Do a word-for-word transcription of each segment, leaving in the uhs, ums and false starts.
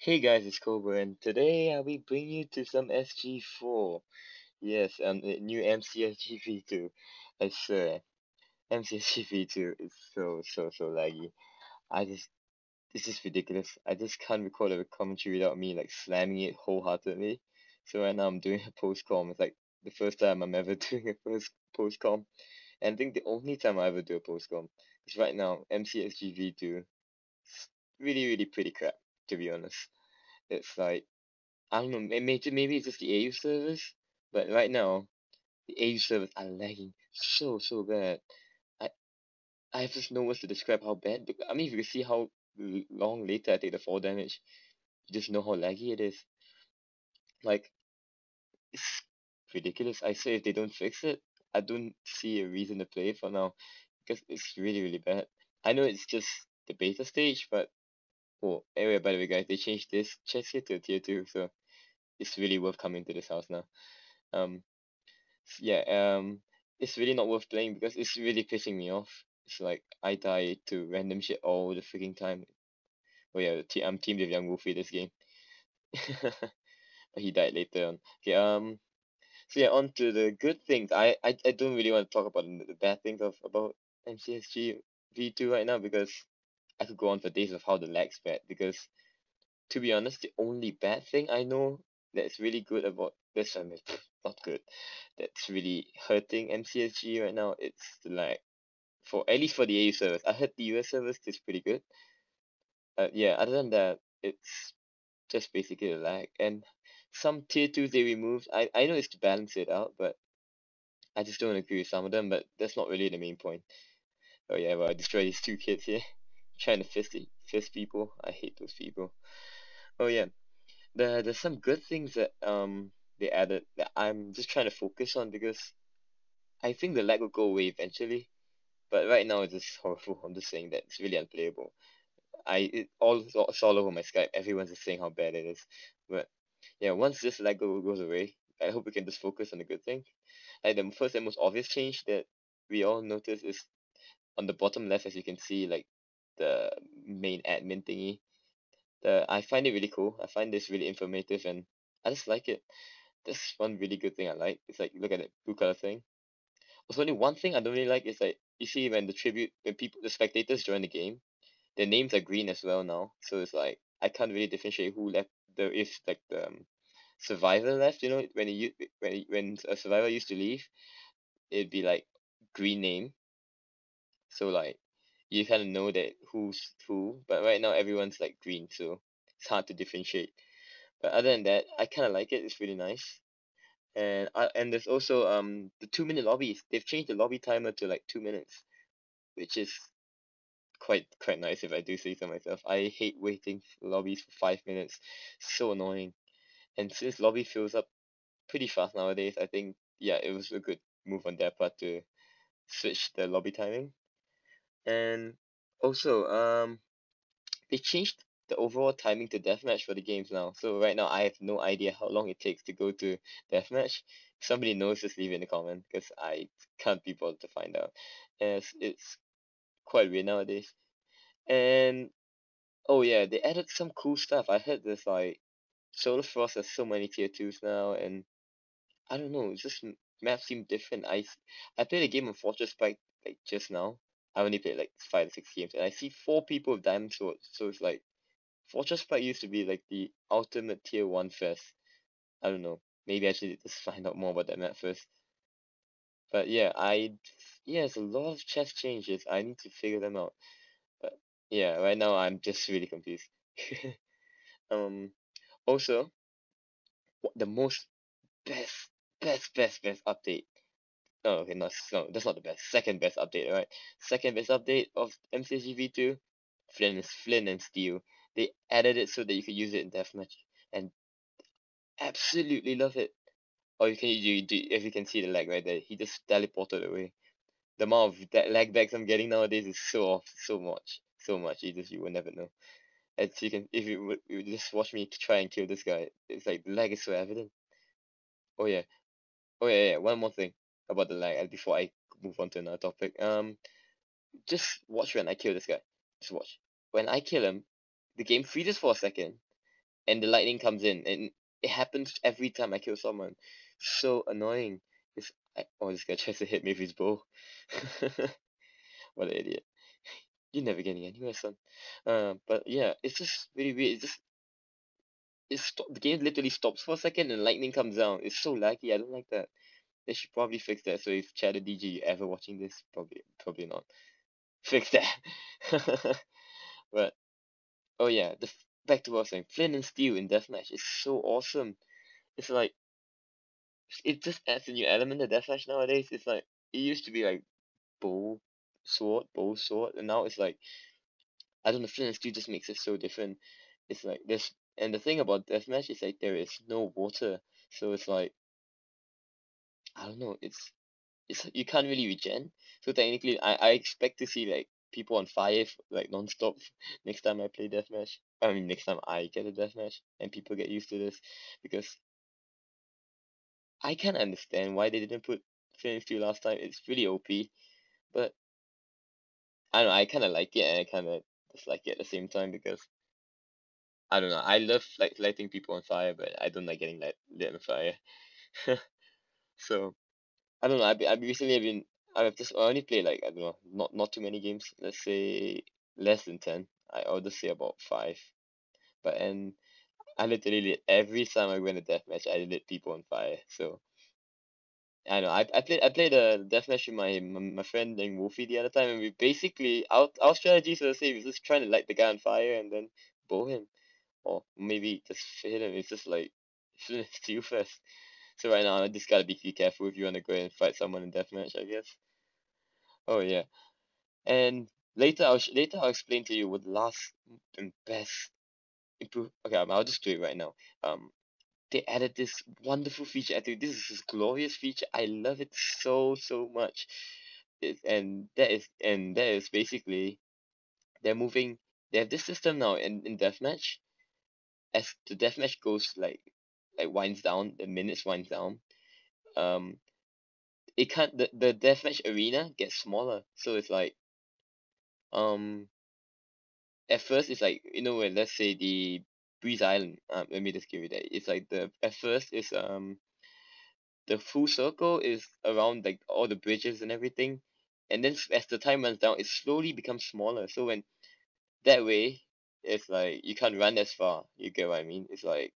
Hey guys, it's Cobra, and today I'll be bringing you to some S G four. Yes, um, the new M C S G V two. I swear, M C S G V two is so, so, so laggy. I just, this is ridiculous. I just can't record a commentary without me, like, slamming it wholeheartedly. So right now I'm doing a post-com. It's like the first time I'm ever doing a first post-com. And I think the only time I ever do a post-com. Because right now, M C S G V two is really, really pretty crap. To be honest, it's like, I don't know, maybe, maybe it's just the A U servers, but right now, the A U servers are lagging so, so bad. I I have just no words to describe how bad. I mean, if you can see how long later I take the fall damage, you just know how laggy it is. Like, it's ridiculous. I say if they don't fix it, I don't see a reason to play it for now, because it's really, really bad. I know it's just the beta stage, but oh, anyway, by the way guys, they changed this chest here to tier two, so it's really worth coming to this house now. Um, yeah, um, it's really not worth playing because it's really pissing me off. It's like, I die to random shit all the freaking time. Oh yeah, I'm teamed with young Wolfie this game. But he died later on. Okay, um, so yeah, on to the good things. I, I, I don't really want to talk about the bad things of about M C S G V two right now because I could go on for days of how the lag's bad, because to be honest, the only bad thing I know that's really good about this one, is not good, that's really hurting M C S G right now, it's the lag. For at least for the A U service. I heard the U S service is pretty good. Uh, yeah, other than that, it's just basically the lag. And some tier twos they removed. I, I know it's to balance it out, but I just don't agree with some of them, but that's not really the main point. Oh yeah, well I destroyed these two kids here. Trying to fist fist people. I hate those people. Oh yeah, there there's some good things that um they added that I'm just trying to focus on because I think the lag will go away eventually, but right now it's just horrible. I'm just saying that it's really unplayable. I it all it's all over my Skype. Everyone's just saying how bad it is, but yeah, once this lag go, goes away, I hope we can just focus on the good thing. Like the first and most obvious change that we all notice is on the bottom left, as you can see, like. The main admin thingy. The I find it really cool. I find this really informative and I just like it. That's one really good thing I like. It's like look at that blue color thing. Also only one thing I don't really like is like you see when the tribute when people the spectators join the game, their names are green as well now. So it's like I can't really differentiate who left there is like the um, survivor left, you know, when you when when a survivor used to leave, it'd be like green name. So like you kind of know that who's who, but right now everyone's like green, so it's hard to differentiate. But other than that, I kind of like it. It's really nice, and I, and there's also um the two minute lobbies. They've changed the lobby timer to like two minutes, which is quite quite nice if I do say so myself. I hate waiting for lobbies for five minutes, so annoying. And since lobby fills up pretty fast nowadays, I think yeah, it was a good move on their part to switch the lobby timing. And also, um, they changed the overall timing to deathmatch for the games now. So right now, I have no idea how long it takes to go to deathmatch. If somebody knows, just leave it in the comment, because I can't be bothered to find out. As it's quite weird nowadays. And, oh yeah, they added some cool stuff. I heard this, like, Soul of Frost has so many tier twos now, and I don't know, it's just maps seem different. I, I played a game on Fortress Pike, like, just now. I only played like five or six games, and I see four people with diamond swords. So it's like, Fortress Pike used to be like the ultimate tier one fest. I don't know. Maybe I should just find out more about that map first. But yeah, I yeah, there's a lot of chest changes. I need to figure them out. But yeah, right now I'm just really confused. um, also, the most best, best, best, best update. Oh, okay, no, no, that's not the best. Second best update, alright? Second best update of M C S G V two, Flint, Flint and Steel. They added it so that you could use it in deathmatch, and absolutely love it. Or you can, you do if you can see the lag right there, he just teleported away. The amount of that lag bags I'm getting nowadays is so off, so much, so much. You just you will never know. And so you can, if you, you just watch me to try and kill this guy, it's like the lag is so evident. Oh yeah, oh yeah, yeah. One more thing. About the lag before I move on to another topic. Um, just watch when I kill this guy. Just watch. When I kill him, the game freezes for a second, and the lightning comes in, and it happens every time I kill someone. So annoying. This I, oh, this guy tries to hit me with his bow. What an idiot. You're never getting anywhere, son. Uh, but yeah, it's just really weird. It's just it stop, the game literally stops for a second and lightning comes down. It's so laggy. I don't like that. They should probably fix that. So if Chatter D G, you ever watching this, probably probably not. Fix that. But oh yeah, the back to what I was saying. Flint and Steel in Deathmatch is so awesome. It's like it just adds a new element to Deathmatch nowadays. It's like it used to be like bow, sword, bow, sword, and now it's like I don't know. Flint and Steel just makes it so different. It's like this. And the thing about Deathmatch is like there is no water, so it's like I don't know, it's it's you can't really regen. So technically I, I expect to see like people on fire like non-stop next time I play Deathmatch. I mean next time I get a Deathmatch and people get used to this, because I can't understand why they didn't put Flint and Steel last time. It's really O P, but I don't know, I kinda like it and I kinda dislike it at the same time, because I don't know. I love like lighting people on fire, but I don't like getting light lit on fire. So, I don't know. I've I've recently I've been I've just I only played like I don't know not not too many games. Let's say less than ten. I I'll just say about five. But and I literally lit every time I went to deathmatch, I lit people on fire. So I don't know. I I played I played a deathmatch with my my friend named Wolfie the other time, and we basically our our strategies were the same. We were just trying to light the guy on fire and then bow him. Or maybe just hit him. It's just like Flint and Steel first. So right now I just gotta be careful if you wanna go and fight someone in deathmatch, I guess. Oh yeah. And later I'll later I'll explain to you what the last and best improve. Okay, I'll just do it right now. Um, they added this wonderful feature. I think this is this glorious feature. I love it so so much. It, and that is and that is basically they're moving. They have this system now in in deathmatch. As the deathmatch goes like like winds down, the minutes winds down, um it can't the, the deathmatch arena gets smaller. So it's like um at first it's like, you know, when let's say the Breeze Island, um let me just give you that. It's like the at first is um the full circle is around like all the bridges and everything, and then as the time runs down it slowly becomes smaller. So when that way it's like you can't run as far. You get what I mean? It's like,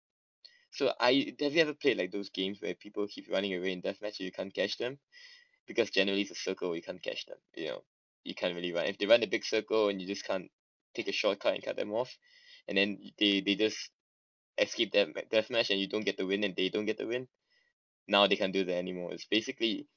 so I have you ever played like those games where people keep running away in deathmatch and you can't catch them, because generally it's a circle, you can't catch them. You know, you can't really run if they run a big circle, and you just can't take a shortcut and cut them off, and then they they just escape that deathmatch and you don't get the win and they don't get the win. Now they can't do that anymore. It's basically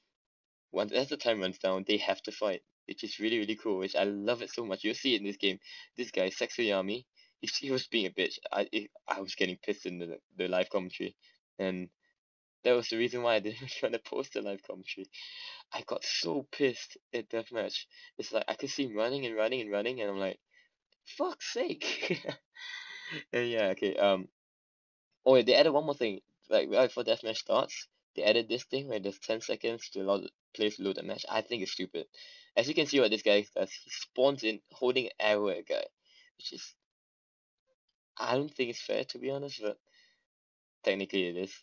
once as the time runs down, they have to fight. Which is really really cool, which I love it so much. You'll see it in this game. This guy, Sexy Army, he, he was being a bitch. I it, I was getting pissed in the the live commentary, and that was the reason why I didn't really want to post the live commentary. I got so pissed at deathmatch. It's like I could see him running and running and running, and I'm like, fuck's sake. And yeah, okay. Um, oh, they added one more thing. Like right before deathmatch starts, they added this thing where there's ten seconds to allow the players to load a match. I think it's stupid. As you can see what this guy does, he spawns in holding an arrow at a guy, which is, I don't think it's fair to be honest, but technically it is.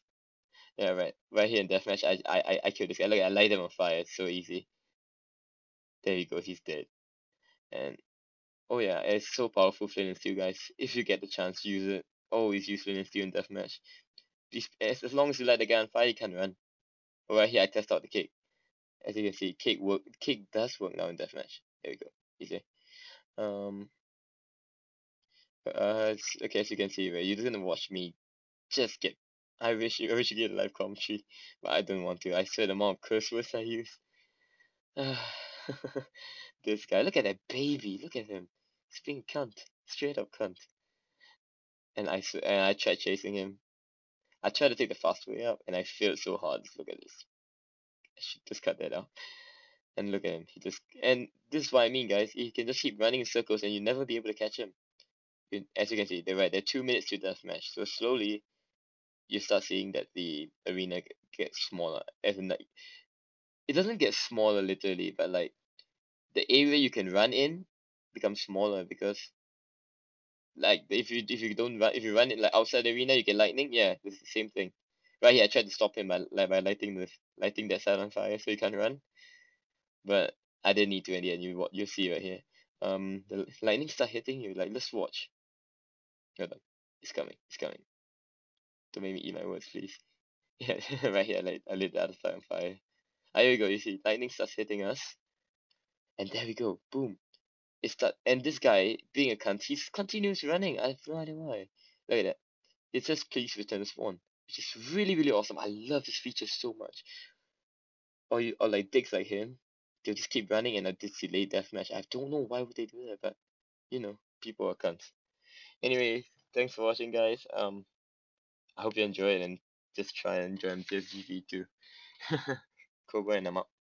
Yeah, right, right here in deathmatch, I I I killed this guy. Look, I light him on fire. It's so easy. There you go, he's dead. And oh yeah, it's so powerful, Flint and Steel, guys. If you get the chance, use it. Always use Flint and Steel in deathmatch. These, as as long as you light the guy on fire, you can run. Oh, right here, I test out the cake. As you can see, cake work. Cake does work now in deathmatch. There we go. Easy. Um. Uh. It's, okay, as you can see, right, you're just gonna watch me. Just get. I wish you. I wish you did a live commentary, but I don't want to. I swear the amount of curse words I use. Uh, this guy. Look at that baby. Look at him. He's being cunt. Straight up cunt. And I swear, and I tried chasing him. I tried to take the fast way up, and I failed so hard. Just look at this. I should just cut that out. And look at him. He just and this is what I mean, guys. He can just keep running in circles and you'll never be able to catch him. As you can see, they're right, they're two minutes to deathmatch. So slowly you start seeing that the arena gets smaller. As in like it doesn't get smaller literally, but like the area you can run in becomes smaller, because like if you if you don't run, if you run it like outside the arena, you get lightning. Yeah, it's the same thing. Right here, I tried to stop him by like by lighting this, lighting that side on fire so he can't run. But I didn't need to in the end. You you see right here, um, the lightning start hitting you. Like, let's watch. You're like, it's coming, it's coming. Don't make me eat my words, please. Yeah, right here, like I lit the other side on fire. Ah, here we go. You see, lightning starts hitting us, and there we go. Boom. It start, and this guy, being a cunt, he continues running. I have no idea why. Look at that. It says please return to spawn, which is really really awesome. I love this feature so much. Or you, or like dicks like him, they'll just keep running and I did delay deathmatch. I don't know why would they do that, but you know, people are cunts. Anyway, thanks for watching, guys. Um, I hope you enjoy it and just try and enjoy M C S G V two. Cobra, and I'm out.